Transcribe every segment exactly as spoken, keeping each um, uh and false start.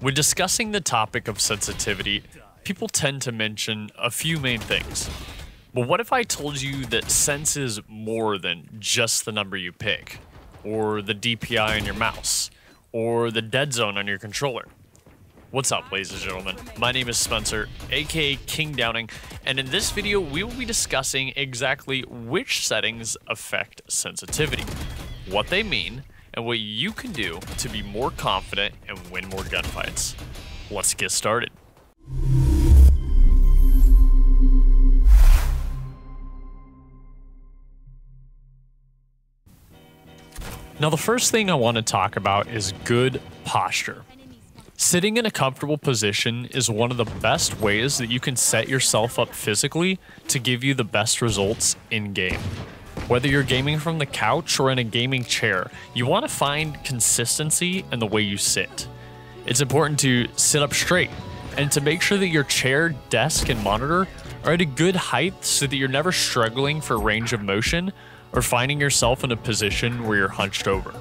When discussing the topic of sensitivity, people tend to mention a few main things. But what if I told you that sense is more than just the number you pick, or the D P I on your mouse, or the dead zone on your controller? What's up, ladies and gentlemen? My name is Spencer, aka King Downing, and in this video we will be discussing exactly which settings affect sensitivity, what they mean, and what you can do to be more confident and win more gunfights. Let's get started. Now, the first thing I want to talk about is good posture. Sitting in a comfortable position is one of the best ways that you can set yourself up physically to give you the best results in game. Whether you're gaming from the couch or in a gaming chair, you want to find consistency in the way you sit. It's important to sit up straight and to make sure that your chair, desk, and monitor are at a good height so that you're never struggling for range of motion or finding yourself in a position where you're hunched over.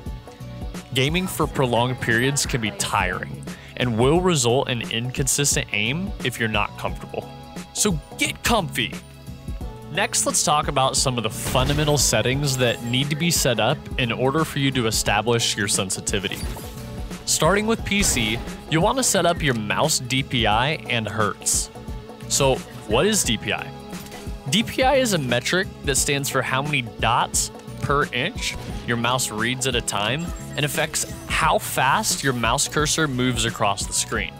Gaming for prolonged periods can be tiring and will result in inconsistent aim if you're not comfortable. So get comfy! Next, let's talk about some of the fundamental settings that need to be set up in order for you to establish your sensitivity. Starting with P C, you'll want to set up your mouse D P I and Hertz. So what is D P I? D P I is a metric that stands for how many dots per inch your mouse reads at a time and affects how fast your mouse cursor moves across the screen.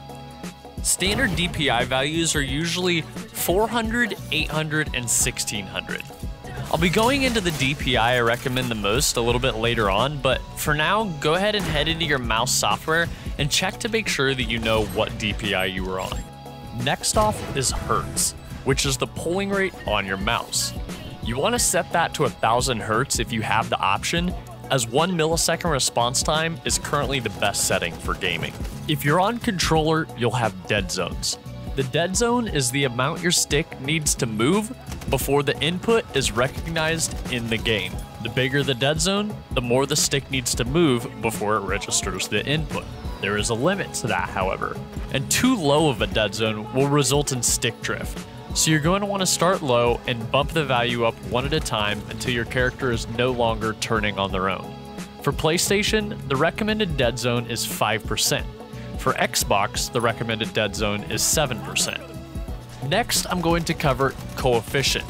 Standard D P I values are usually four hundred, eight hundred, and sixteen hundred. I'll be going into the D P I I recommend the most a little bit later on, but for now, go ahead and head into your mouse software and check to make sure that you know what D P I you were on. Next off is Hertz, which is the polling rate on your mouse. You want to set that to one thousand hertz if you have the option, as one millisecond response time is currently the best setting for gaming. If you're on controller, you'll have dead zones. The dead zone is the amount your stick needs to move before the input is recognized in the game. The bigger the dead zone, the more the stick needs to move before it registers the input. There is a limit to that, however, and too low of a dead zone will result in stick drift. So you're going to want to start low and bump the value up one at a time until your character is no longer turning on their own. For PlayStation, the recommended dead zone is five percent. For Xbox, the recommended dead zone is seven percent. Next, I'm going to cover coefficient.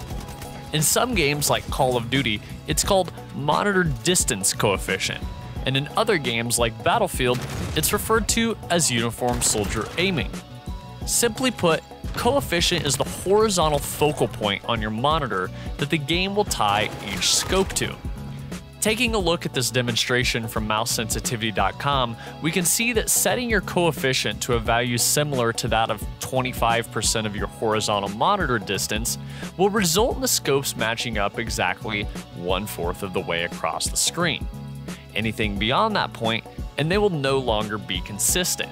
In some games like Call of Duty, it's called monitor distance coefficient, and in other games like Battlefield, it's referred to as uniform soldier aiming. Simply put, coefficient is the horizontal focal point on your monitor that the game will tie each scope to. Taking a look at this demonstration from mouse sensitivity dot com, we can see that setting your coefficient to a value similar to that of twenty-five percent of your horizontal monitor distance will result in the scopes matching up exactly one-fourth of the way across the screen. Anything beyond that point, and they will no longer be consistent.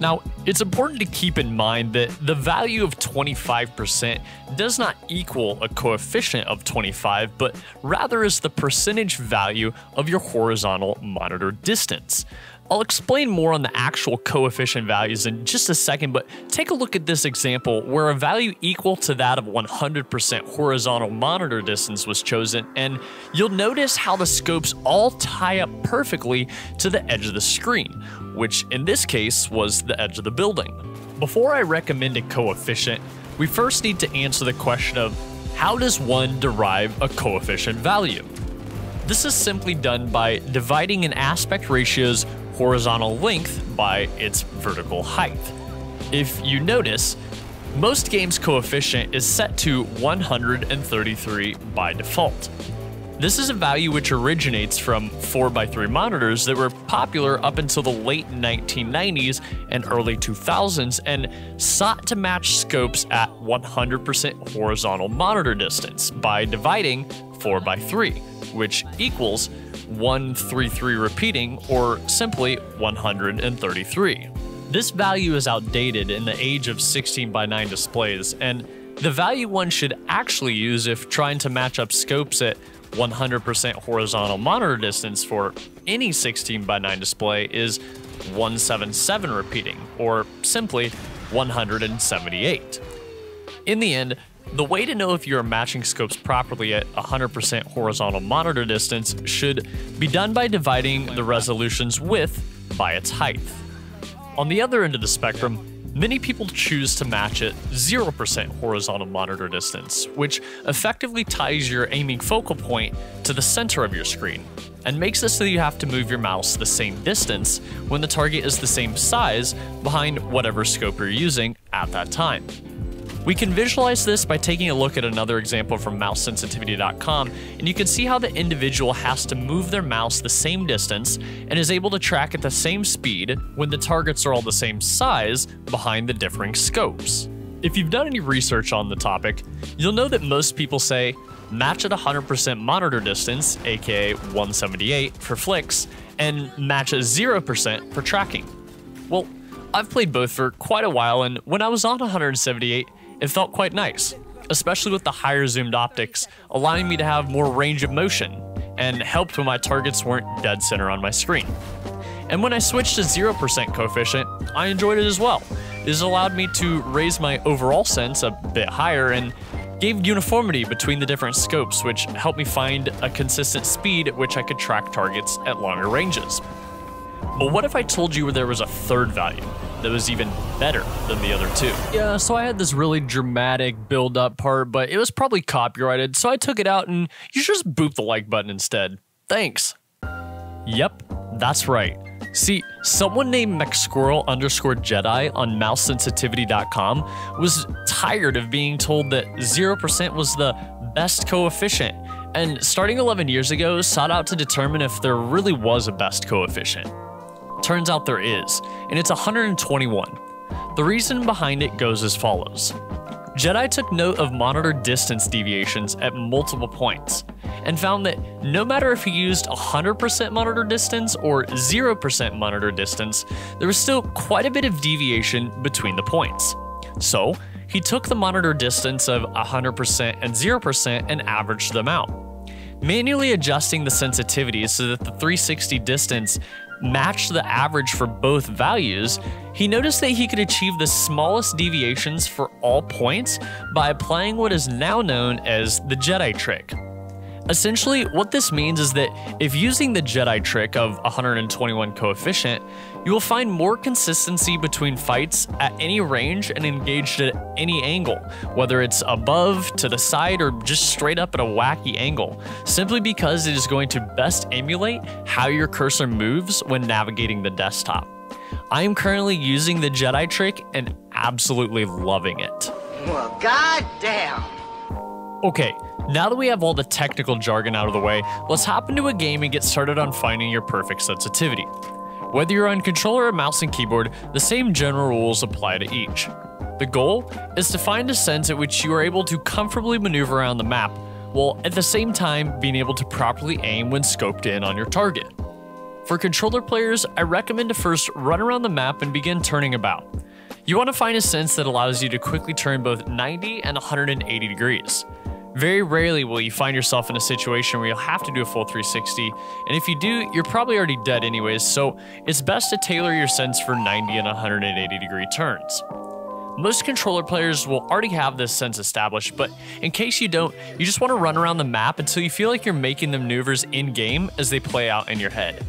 Now, it's important to keep in mind that the value of twenty-five percent does not equal a coefficient of twenty-five, but rather is the percentage value of your horizontal monitor distance. I'll explain more on the actual coefficient values in just a second, but take a look at this example where a value equal to that of one hundred percent horizontal monitor distance was chosen, and you'll notice how the scopes all tie up perfectly to the edge of the screen, which in this case was the edge of the building. Before I recommend a coefficient, we first need to answer the question of how does one derive a coefficient value? This is simply done by dividing an aspect ratio's horizontal length by its vertical height. If you notice, most games' coefficient is set to one hundred thirty-three by default. This is a value which originates from four by three monitors that were popular up until the late nineteen nineties and early two thousands and sought to match scopes at one hundred percent horizontal monitor distance by dividing four by three, which equals one hundred thirty-three repeating, or simply one hundred thirty-three. This value is outdated in the age of sixteen by nine displays, and the value one should actually use if trying to match up scopes at one hundred percent horizontal monitor distance for any sixteen by nine display is one seventy-seven repeating, or simply one hundred seventy-eight. In the end, the way to know if you are matching scopes properly at one hundred percent horizontal monitor distance should be done by dividing the resolution's width by its height. On the other end of the spectrum, many people choose to match at zero percent horizontal monitor distance, which effectively ties your aiming focal point to the center of your screen, and makes it so you have to move your mouse the same distance when the target is the same size behind whatever scope you're using at that time. We can visualize this by taking a look at another example from mouse sensitivity dot com, and you can see how the individual has to move their mouse the same distance and is able to track at the same speed when the targets are all the same size behind the differing scopes. If you've done any research on the topic, you'll know that most people say, match at one hundred percent monitor distance, aka one seventy-eight, for flicks, and match at zero percent for tracking. Well, I've played both for quite a while, and when I was on one seventy-eight, it felt quite nice, especially with the higher zoomed optics, allowing me to have more range of motion, and helped when my targets weren't dead center on my screen. And when I switched to zero percent coefficient, I enjoyed it as well. This allowed me to raise my overall sense a bit higher and gave uniformity between the different scopes, which helped me find a consistent speed at which I could track targets at longer ranges. But what if I told you there was a third value that was even better than the other two? Yeah, so I had this really dramatic build-up part, but it was probably copyrighted, so I took it out and you should just boop the like button instead. Thanks. Yep, that's right. See, someone named McSquirrel underscore Jedi on mouse sensitivity dot com was tired of being told that zero percent was the best coefficient, and starting eleven years ago, sought out to determine if there really was a best coefficient. Turns out there is, and it's one hundred twenty-one. The reason behind it goes as follows. Jedi took note of monitor distance deviations at multiple points, and found that no matter if he used one hundred percent monitor distance or zero percent monitor distance, there was still quite a bit of deviation between the points. So, he took the monitor distance of one hundred percent and zero percent and averaged them out, manually adjusting the sensitivity so that the three sixty distance matched the average for both values. He noticed that he could achieve the smallest deviations for all points by applying what is now known as the Jedi trick. Essentially, what this means is that if using the Jedi trick of one hundred twenty-one coefficient, you will find more consistency between fights at any range and engaged at any angle, whether it's above, to the side, or just straight up at a wacky angle, simply because it is going to best emulate how your cursor moves when navigating the desktop. I am currently using the Jedi trick and absolutely loving it. Well, goddamn. Okay. Now that we have all the technical jargon out of the way, let's hop into a game and get started on finding your perfect sensitivity. Whether you're on controller or mouse and keyboard, the same general rules apply to each. The goal is to find a sense at which you are able to comfortably maneuver around the map, while at the same time being able to properly aim when scoped in on your target. For controller players, I recommend to first run around the map and begin turning about. You want to find a sense that allows you to quickly turn both ninety and one hundred eighty degrees. Very rarely will you find yourself in a situation where you'll have to do a full three sixty, and if you do, you're probably already dead anyways, so it's best to tailor your sense for ninety and one hundred eighty degree turns. Most controller players will already have this sense established, but in case you don't, you just want to run around the map until you feel like you're making the maneuvers in-game as they play out in your head.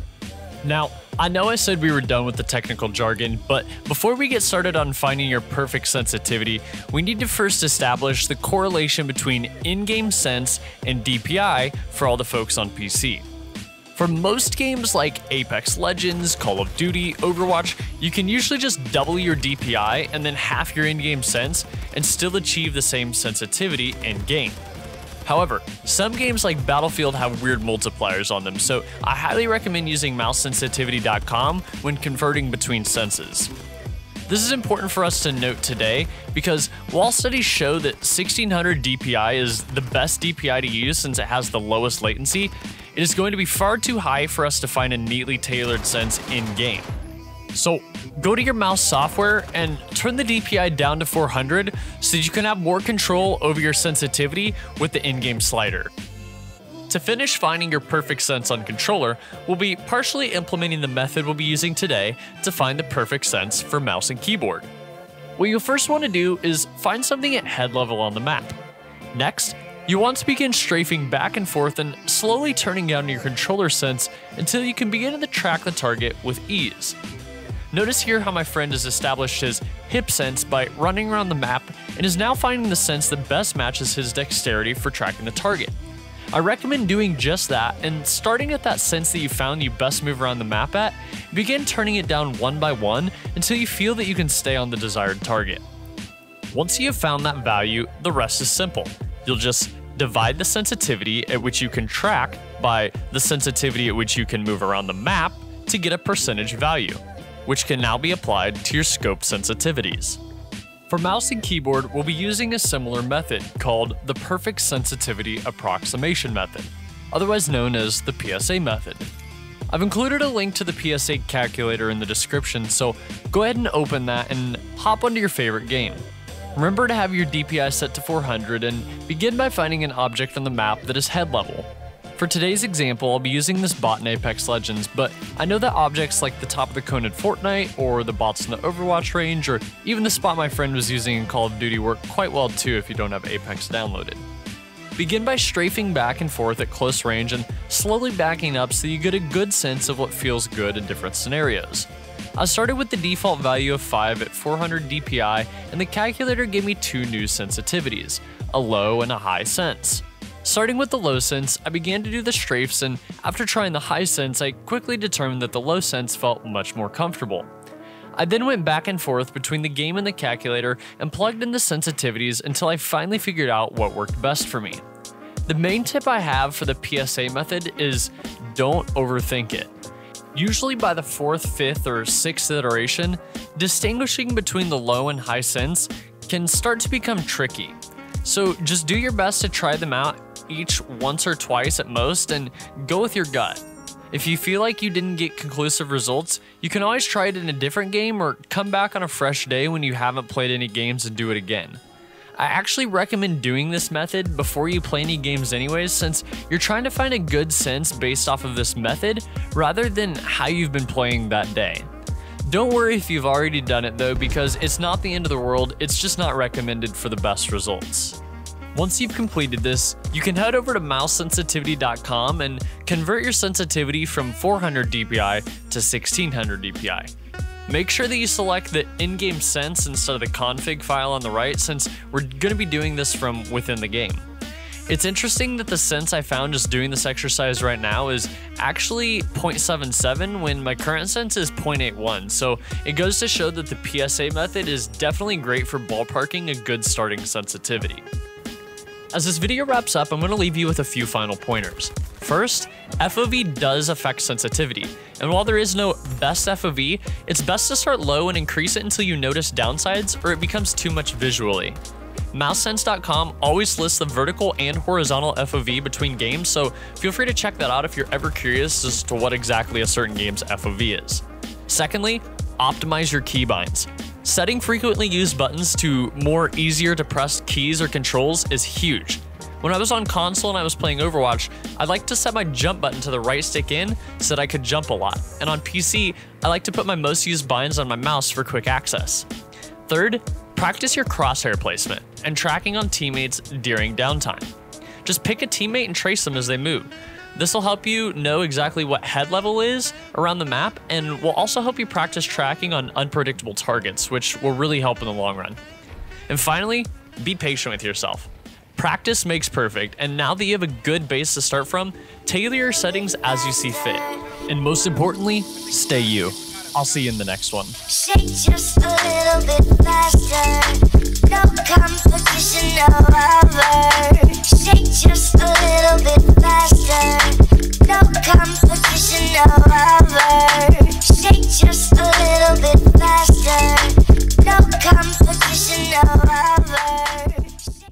Now, I know I said we were done with the technical jargon, but before we get started on finding your perfect sensitivity, we need to first establish the correlation between in-game sense and D P I for all the folks on P C. For most games like Apex Legends, Call of Duty, Overwatch, you can usually just double your D P I and then half your in-game sense and still achieve the same sensitivity in-game. However, some games like Battlefield have weird multipliers on them, so I highly recommend using mouse sensitivity dot com when converting between senses. This is important for us to note today because while studies show that sixteen hundred D P I is the best D P I to use since it has the lowest latency, it is going to be far too high for us to find a neatly tailored sense in-game. So go to your mouse software and turn the D P I down to four hundred so that you can have more control over your sensitivity with the in-game slider. To finish finding your perfect sense on controller, we'll be partially implementing the method we'll be using today to find the perfect sense for mouse and keyboard. What you'll first want to do is find something at head level on the map. Next, you want to begin strafing back and forth and slowly turning down your controller sense until you can begin to track the target with ease. Notice here how my friend has established his hip sense by running around the map and is now finding the sense that best matches his dexterity for tracking the target. I recommend doing just that and starting at that sense that you found you best move around the map at, begin turning it down one by one until you feel that you can stay on the desired target. Once you have found that value, the rest is simple. You'll just divide the sensitivity at which you can track by the sensitivity at which you can move around the map to get a percentage value, which can now be applied to your scope sensitivities. For mouse and keyboard, we'll be using a similar method called the perfect sensitivity approximation method, otherwise known as the P S A method. I've included a link to the P S A calculator in the description, so go ahead and open that and hop onto your favorite game. Remember to have your D P I set to four hundred and begin by finding an object on the map that is head level. For today's example, I'll be using this bot in Apex Legends, but I know that objects like the top of the cone in Fortnite, or the bots in the Overwatch range, or even the spot my friend was using in Call of Duty work quite well too if you don't have Apex downloaded. Begin by strafing back and forth at close range and slowly backing up so you get a good sense of what feels good in different scenarios. I started with the default value of five at four hundred D P I, and the calculator gave me two new sensitivities, a low and a high sense. Starting with the low sense, I began to do the strafes, and after trying the high sense, I quickly determined that the low sense felt much more comfortable. I then went back and forth between the game and the calculator and plugged in the sensitivities until I finally figured out what worked best for me. The main tip I have for the P S A method is don't overthink it. Usually by the fourth, fifth, or sixth iteration, distinguishing between the low and high sense can start to become tricky. So just do your best to try them out each once or twice at most and go with your gut. If you feel like you didn't get conclusive results, you can always try it in a different game or come back on a fresh day when you haven't played any games and do it again. I actually recommend doing this method before you play any games anyways, since you're trying to find a good sense based off of this method rather than how you've been playing that day. Don't worry if you've already done it though, because it's not the end of the world, it's just not recommended for the best results. Once you've completed this, you can head over to mouse sensitivity dot com and convert your sensitivity from four hundred D P I to sixteen hundred D P I. Make sure that you select the in-game sense instead of the config file on the right, since we're going to be doing this from within the game. It's interesting that the sense I found just doing this exercise right now is actually zero point seven seven when my current sense is zero point eight one, so it goes to show that the P S A method is definitely great for ballparking a good starting sensitivity. As this video wraps up, I'm going to leave you with a few final pointers. First, F O V does affect sensitivity, and while there is no best F O V, it's best to start low and increase it until you notice downsides or it becomes too much visually. mouse sense dot com always lists the vertical and horizontal F O V between games, so feel free to check that out if you're ever curious as to what exactly a certain game's F O V is. Secondly, optimize your keybinds. Setting frequently used buttons to more easier to press keys or controls is huge. When I was on console and I was playing Overwatch, I liked to set my jump button to the right stick in so that I could jump a lot, and on P C, I like to put my most used binds on my mouse for quick access. Third, practice your crosshair placement and tracking on teammates during downtime. Just pick a teammate and trace them as they move. This will help you know exactly what head level is around the map and will also help you practice tracking on unpredictable targets, which will really help in the long run. And finally, be patient with yourself. Practice makes perfect, and now that you have a good base to start from, tailor your settings as you see fit. And most importantly, stay you. I'll see you in the next one.